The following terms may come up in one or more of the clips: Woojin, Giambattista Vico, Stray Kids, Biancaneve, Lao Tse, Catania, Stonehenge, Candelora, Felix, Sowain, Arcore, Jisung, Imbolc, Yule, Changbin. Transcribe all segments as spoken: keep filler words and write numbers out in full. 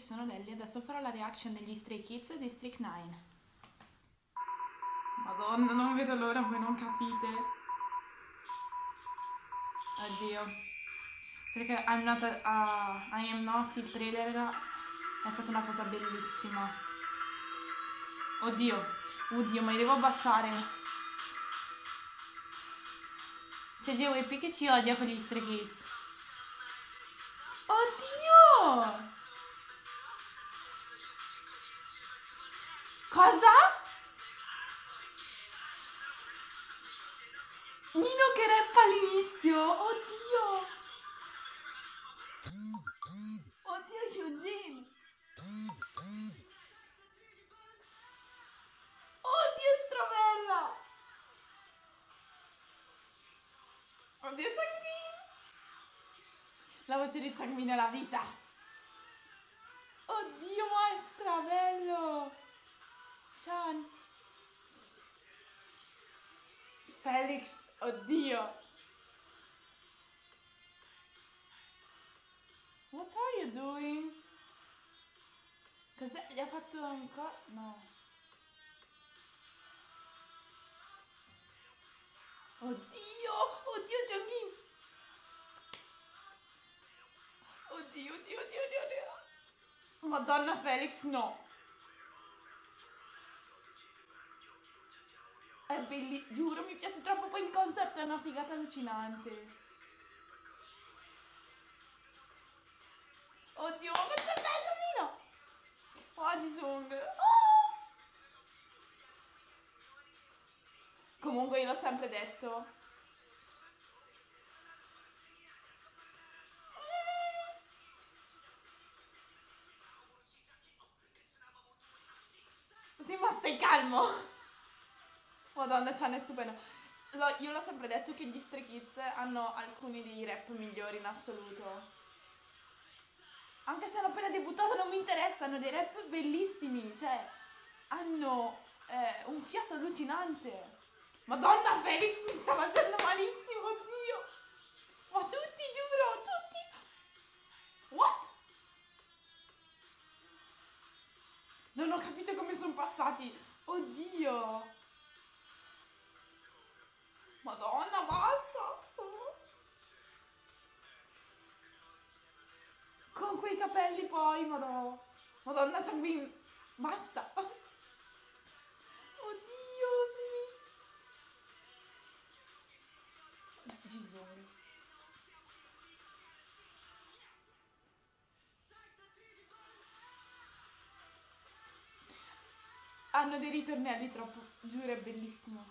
Io sono Nelly, adesso farò la reaction degli Stray Kids di Stray nine. Madonna, non vedo l'ora, voi non capite. Oddio. Perché I'm not a, uh, I am not, il trailer è stata una cosa bellissima. Oddio, oddio, ma li devo abbassare. C'è J W P che ci odia con gli Stray Kids. Oddio! Cosa? Nino che rappa all'inizio! Oddio! Oddio, Woojin! Oddio, stravella! Oddio, Changbin! La voce di Changbin è la vita! Oddio, ma è stravello! Chan. Felix, oddio. What are you doing? Cos'è? Gli ha fatto ancora? No. Oddio, oddio Changbin. Oddio, oddio, oddio, oddio, oddio. Madonna Felix, no. È belli, giuro, mi piace troppo, poi il concept è una figata allucinante. Oddio, quanto è bello, Nino! Oh, Jisung! Oh! Comunque io l'ho sempre detto. Mm. Sì, ma stai calmo! Madonna, Chan è stupendo. Lo, io l'ho sempre detto che gli Stray Kids hanno alcuni dei rap migliori in assoluto. Anche se hanno appena debuttato non mi interessa, hanno dei rap bellissimi, cioè hanno eh, un fiato allucinante. Madonna, Felix mi sta facendo malissimo, oddio. Ma tutti, giuro, tutti. What? Non ho capito come sono passati. Oddio. Madonna, basta! Con quei capelli poi, madonna! Madonna, Changbin! Basta! Oddio, sì! Gesù! Hanno dei ritornelli troppo, giuro, è bellissimo!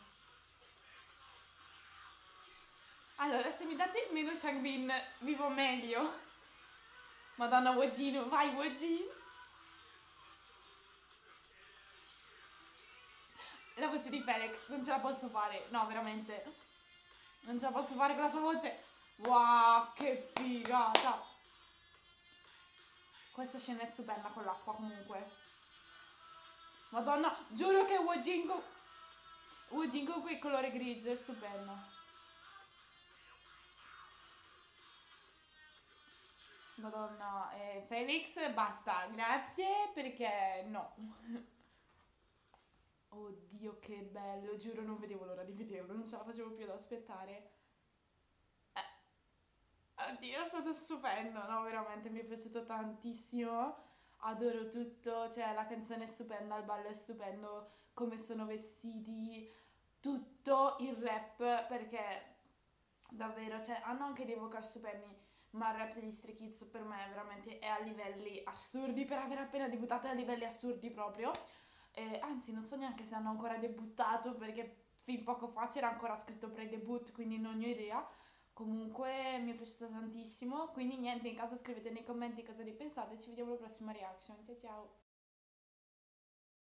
Allora, se mi date meno Changbin, vivo meglio. Madonna, Woojin, vai Woojin. La voce di Felix, non ce la posso fare. No, veramente. Non ce la posso fare con la sua voce. Wow, che figata. Questa scena è stupenda con l'acqua, comunque. Madonna, giuro che Woojin con... Woojin con quel colore grigio è stupendo. Madonna, eh, Felix, basta, grazie, perché no. Oddio, che bello, giuro, non vedevo l'ora di vederlo, non ce la facevo più ad aspettare. Eh. Oddio, è stato stupendo, no, veramente, mi è piaciuto tantissimo, adoro tutto, cioè, la canzone è stupenda, il ballo è stupendo, come sono vestiti, tutto, il rap, perché davvero, cioè, hanno anche dei vocal stupendi, ma il rap degli Stray Kids per me veramente è a livelli assurdi, per aver appena debuttato è a livelli assurdi proprio. Eh, anzi, non so neanche se hanno ancora debuttato, perché fin poco fa c'era ancora scritto pre-debut, quindi non ne ho idea. Comunque mi è piaciuta tantissimo, quindi niente, in caso scrivete nei commenti cosa ne pensate, ci vediamo alla prossima reaction, ciao ciao!